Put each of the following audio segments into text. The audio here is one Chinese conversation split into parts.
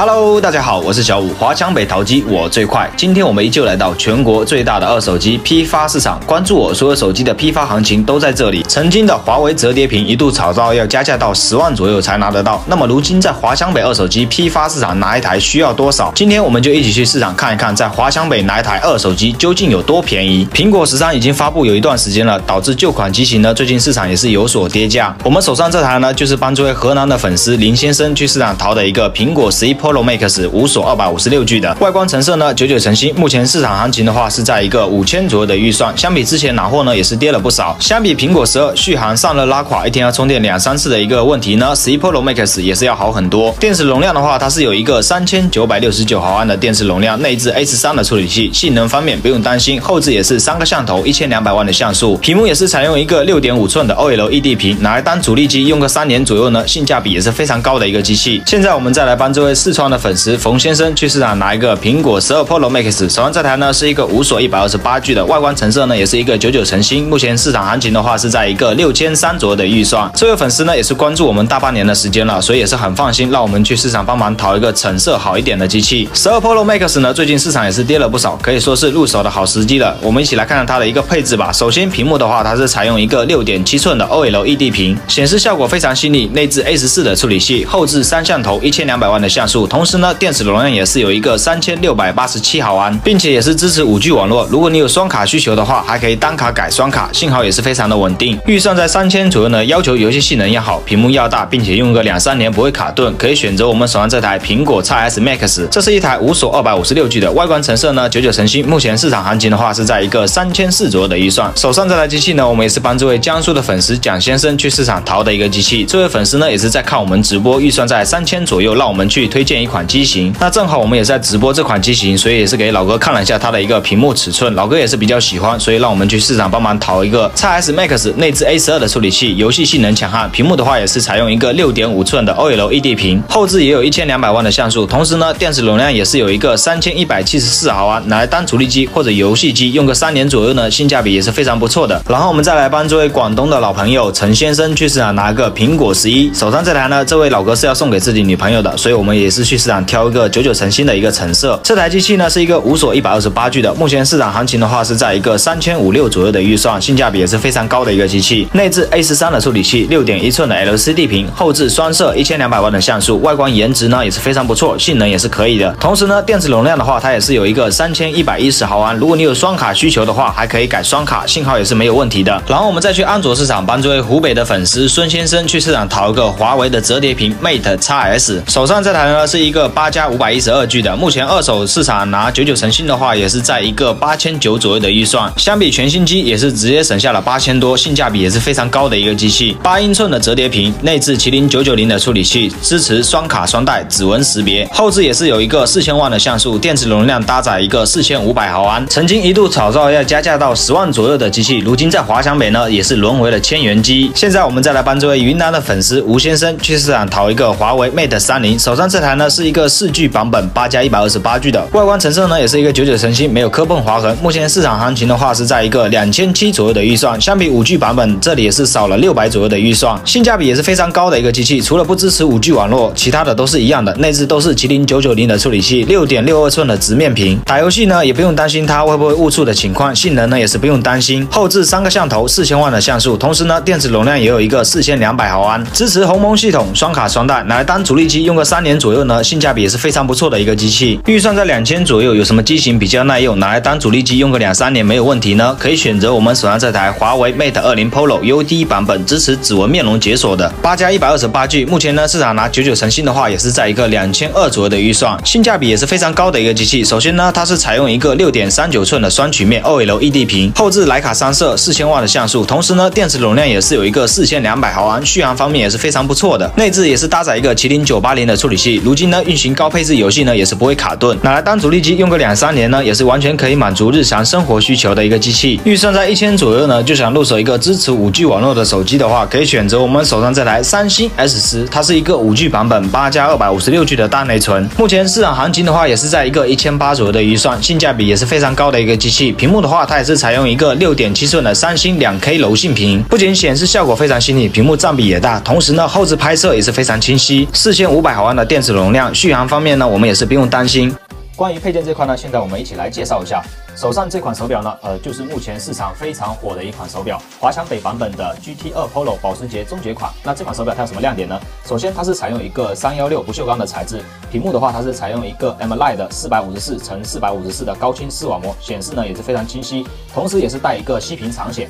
Hello， 大家好，我是小武，华强北淘机我最快。今天我们依旧来到全国最大的二手机批发市场，关注我，所有手机的批发行情都在这里。曾经的华为折叠屏一度炒到要加价到10万左右才拿得到，那么如今在华强北二手机批发市场拿一台需要多少？今天我们就一起去市场看一看，在华强北拿一台二手机究竟有多便宜。苹果13已经发布有一段时间了，导致旧款机型呢最近市场也是有所跌价。我们手上这台呢就是帮这位河南的粉丝林先生去市场淘的一个苹果11 Pro。 Polo Max 无锁256G 的外观成色呢，99成新。目前市场行情的话是在一个5000左右的预算，相比之前拿货呢也是跌了不少。相比苹果12续航上热拉垮，一天要充电2、3次的一个问题呢，11 Polo Max 也是要好很多。电池容量的话，它是有一个3969毫安的电池容量，内置 A13 的处理器，性能方面不用担心。后置也是3个摄像头，1200万的像素，屏幕也是采用一个6.5寸的 OLED 屏，拿来当主力机用个3年左右呢，性价比也是非常高的一个机器。现在我们再来帮这位视窗的粉丝冯先生去市场拿一个苹果12 Pro Max， 手上这台呢是一个无锁128G 的，外观成色呢也是一个99成新。目前市场行情的话是在一个6300左右的预算。这位粉丝呢也是关注我们大半年的时间了，所以也是很放心，让我们去市场帮忙淘一个成色好一点的机器。12 Pro Max 呢最近市场也是跌了不少，可以说是入手的好时机了。我们一起来看看它的一个配置吧。首先屏幕的话，它是采用一个 6.7 寸的 OLED 屏，显示效果非常细腻，内置 A14 的处理器，后置3摄像头，1200万的像素。同时呢，电池容量也是有一个3687毫安，并且也是支持5G 网络。如果你有双卡需求的话，还可以单卡改双卡，信号也是非常的稳定。预算在3000左右呢，要求游戏性能要好，屏幕要大，并且用个2、3年不会卡顿。可以选择我们手上这台苹果 XS Max， 这是一台无锁256G 的，外观成色呢99成新。目前市场行情的话是在一个3400左右的预算。手上这台机器呢，我们也是帮这位江苏的粉丝蒋先生去市场淘的一个机器。这位粉丝呢也是在看我们直播，预算在3000左右，让我们去推荐一款机型。那正好我们也在直播这款机型，所以也是给老哥看了一下它的一个屏幕尺寸，老哥也是比较喜欢，所以让我们去市场帮忙淘一个 XS Max， 内置 A12 的处理器，游戏性能强悍。屏幕的话也是采用一个 6.5 寸的 OLED 屏，后置也有1200万的像素。同时呢，电池容量也是有一个3174毫安，拿来当主力机或者游戏机用个3年左右呢，性价比也是非常不错的。然后我们再来帮这位广东的老朋友陈先生去市场拿个苹果11，手上这台呢，这位老哥是要送给自己女朋友的，所以我们也是去市场挑一个99成新的一个成色。这台机器呢是一个无锁128G 的，目前市场行情的话是在一个3500左右的预算，性价比也是非常高的一个机器。内置 A13 的处理器， 6.1 寸的 LCD 屏，后置双摄1200万的像素，外观颜值呢也是非常不错，性能也是可以的。同时呢，电池容量的话，它也是有一个3110毫安，如果你有双卡需求的话，还可以改双卡，信号也是没有问题的。然后我们再去安卓市场帮这位湖北的粉丝孙先生去市场淘一个华为的折叠屏 Mate X S， 手上这台呢是一个8+512G 的，目前二手市场拿99成新的话，也是在一个8900左右的预算。相比全新机也是直接省下了8000多，性价比也是非常高的一个机器。8英寸的折叠屏，内置70990的处理器，支持双卡双待、指纹识别，后置也是有一个4000万的像素，电池容量搭载一个4500毫安。曾经一度炒到要加价到10万左右的机器，如今在华强北呢也是沦为了1000元机。现在我们再来帮这位云南的粉丝吴先生去市场淘一个华为 Mate 30，手上这台呢是一个4G 版本8+128G 的，外观成色呢也是一个99成新，没有磕碰划痕。目前市场行情的话是在一个2700左右的预算，相比5G 版本这里也是少了600左右的预算，性价比也是非常高的一个机器。除了不支持5G 网络，其他的都是一样的，内置都是70990的处理器， 6.62 寸的直面屏，打游戏呢也不用担心它会不会误触的情况，性能呢也是不用担心。后置3个摄像头，4000万的像素，同时呢电池容量也有一个4200毫安，支持鸿蒙系统，双卡双待，拿来当主力机用个3年左右呢，性价比也是非常不错的一个机器。预算在2000左右，有什么机型比较耐用，拿来当主力机用个2、3年没有问题呢？可以选择我们手上这台华为 Mate 20 Pro UD 版本，支持指纹面容解锁的8+128G。目前呢，市场拿99成新的话，也是在一个2200左右的预算，性价比也是非常高的一个机器。首先呢，它是采用一个 6.39 寸的双曲面 OLED 屏，后置徕卡3摄，4000万的像素，同时呢，电池容量也是有一个4200毫安，续航方面也是非常不错的。内置也是搭载一个70980的处理器，如今呢，运行高配置游戏呢也是不会卡顿，拿来当主力机用个2、3年呢，也是完全可以满足日常生活需求的一个机器。预算在1000左右呢，就想入手一个支持5G 网络的手机的话，可以选择我们手上这台三星 S10，它是一个5G 版本8+256G 的大内存。目前市场行情的话，也是在一个1800左右的预算，性价比也是非常高的一个机器。屏幕的话，它也是采用一个 6.7 寸的三星 2K 柔性屏，不仅显示效果非常细腻，屏幕占比也大，同时呢，后置拍摄也是非常清晰。4500毫安的电池容量。容量。续航方面呢，我们也是不用担心。关于配件这块呢，现在我们一起来介绍一下。手上这款手表呢，就是目前市场非常火的一款手表，华强北版本的 GT2 Polo 保时捷终结款。那这款手表它有什么亮点呢？首先，它是采用一个316不锈钢的材质，屏幕的话，它是采用一个 AMOLED 的454×454的高清视网膜，显示呢也是非常清晰，同时也是带一个息屏长显。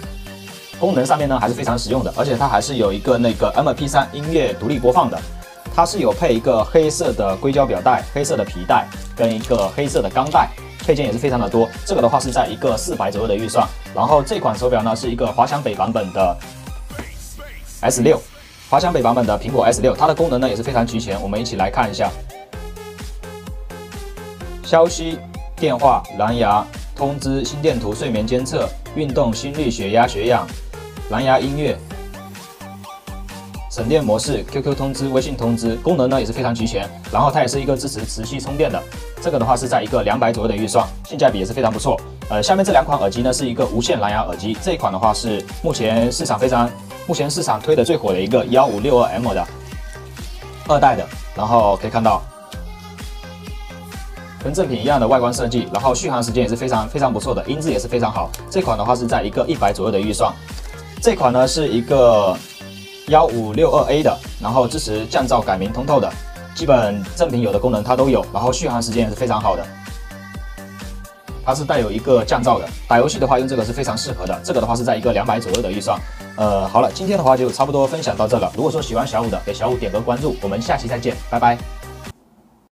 功能上面呢还是非常实用的，而且它还是有一个那个 MP3 音乐独立播放的，它是有配一个黑色的硅胶表带、黑色的皮带跟一个黑色的钢带，配件也是非常的多。这个的话是在一个400左右的预算，然后这款手表呢是一个华强北版本的 S6， 华强北版本的苹果 S6， 它的功能呢也是非常齐全，我们一起来看一下。消息、电话、蓝牙、通知、心电图、睡眠监测、运动、心率、血压、血氧。 蓝牙音乐、省电模式、QQ 通知、微信通知，功能呢也是非常齐全。然后它也是一个支持磁吸充电的，这个的话是在一个200左右的预算，性价比也是非常不错。下面这两款耳机呢是一个无线蓝牙耳机，这一款的话是目前市场推的最火的一个 1562M 的二代的，然后可以看到。 跟正品一样的外观设计，然后续航时间也是非常不错的，音质也是非常好。这款的话是在一个100左右的预算，这款呢是一个 1562A 的，然后支持降噪、改名、通透的，基本正品有的功能它都有，然后续航时间也是非常好的。它是带有一个降噪的，打游戏的话用这个是非常适合的。这个的话是在一个200左右的预算。好了，今天的话就差不多分享到这了。如果说喜欢小五的，给小五点个关注，我们下期再见，拜拜。